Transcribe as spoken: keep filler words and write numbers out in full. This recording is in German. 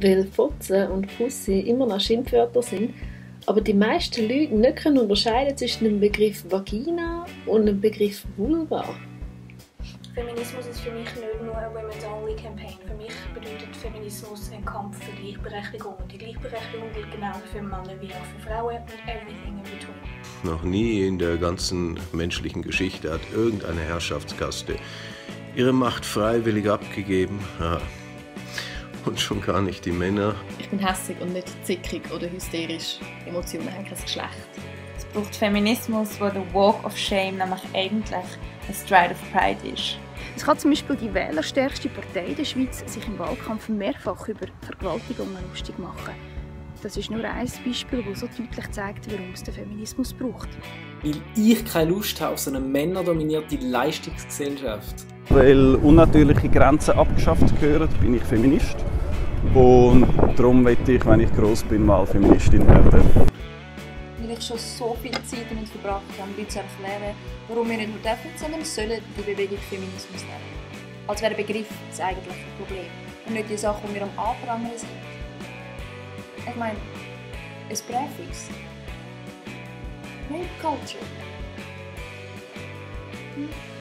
weil Fotze und Fussi immer noch Schimpfwörter sind, aber die meisten Leute nicht können unterscheiden zwischen dem Begriff Vagina und dem Begriff Vulva. Feminismus ist für mich nicht nur eine Women's-Only-Campaign. Für mich bedeutet Feminismus ein Kampf für Gleichberechtigung. Und die Gleichberechtigung gilt genauso für Männer wie auch für Frauen und everything in between. Noch nie in der ganzen menschlichen Geschichte hat irgendeine Herrschaftskaste ihre Macht freiwillig abgegeben. Ja. Und schon gar nicht die Männer. Ich bin hässig und nicht zickig oder hysterisch. Emotionen haben kein Geschlecht. Es braucht Feminismus, wo der Walk of Shame nämlich eigentlich ein Stride of Pride ist. Es kann zum Beispiel die wählerstärkste Partei der Schweiz sich im Wahlkampf mehrfach über Vergewaltigungen lustig machen. Das ist nur ein Beispiel, das so deutlich zeigt, warum es den Feminismus braucht. Weil ich keine Lust habe auf so eine männerdominierte Leistungsgesellschaft. Weil unnatürliche Grenzen abgeschafft gehören, bin ich Feminist. Und darum möchte ich, wenn ich gross bin, mal Feministin werden. Weil ich schon so viel Zeit damit verbracht habe, Leute zu erklären, warum wir nicht nur dürfen, sondern sollen die Bewegung Feminismus nennen. Als wäre der Begriff das eigentliche Problem und nicht die Sache, die wir am Anprangern sind. Ich meine, ein Präfix. Rape Culture. Hm?